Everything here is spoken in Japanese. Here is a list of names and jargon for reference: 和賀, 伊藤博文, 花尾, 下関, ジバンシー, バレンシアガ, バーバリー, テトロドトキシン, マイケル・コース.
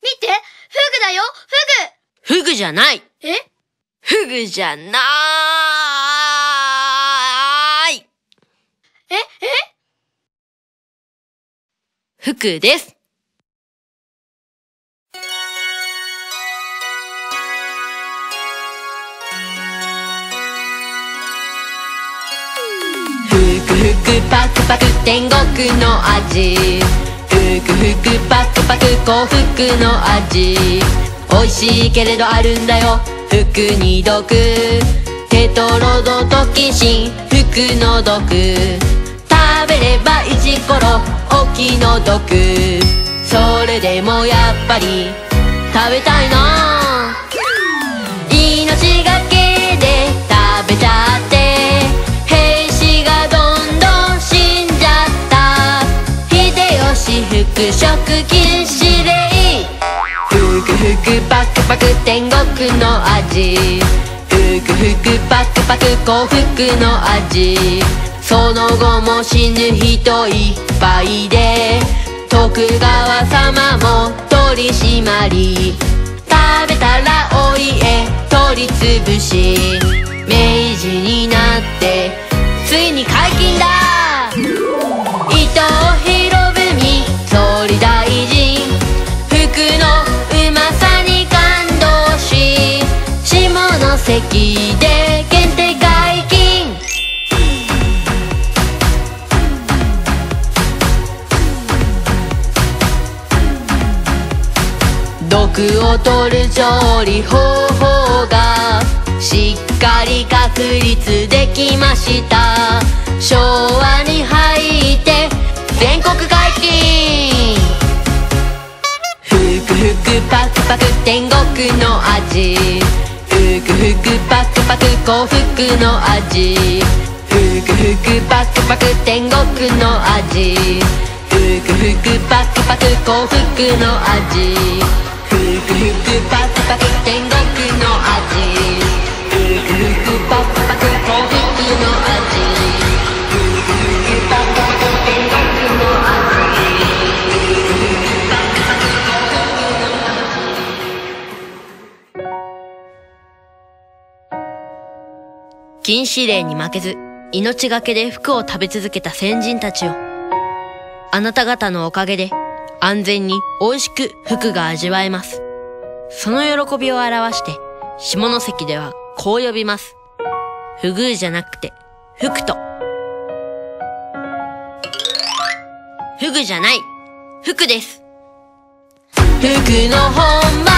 て、フグだよ、フグ。フグじゃない。え？フグじゃなーい。フクです。ふくパクパク天国の味。ふくふくパクパク幸福の味。おいしいけれどあるんだよ、ふくに毒。テトロドトキシン、ふくの毒。食べればイチコロ、お気の毒。それでもやっぱり食べたいな。命がけで食べちゃって、服食禁止令。ふくふくパクパク天国の味。ふくふくパクパク幸福の味。その後も死ぬ人いっぱいで、徳川様も取り締まり。食べたらお家取りつぶし。明治になってついに解禁だ。伊藤博文総理大臣、服のうまさに感動し、下関で限定解禁。毒を取る調理方法がしっかり確立できました。昭和に入って全国解禁。ふくふくパクパク天国の味。ふくふくパクパク幸福の味。ふくふくパクパク天国の味。ふくふくパクパク幸福の味。ふくふくパクパク天国の味。ふくふくパクパク幸福の味。禁止令に負けず、命がけで服を食べ続けた先人たちよ。あなた方のおかげで、安全に美味しく服が味わえます。その喜びを表して、下関ではこう呼びます。不遇じゃなくて、服と。フグじゃない、服です。服の本場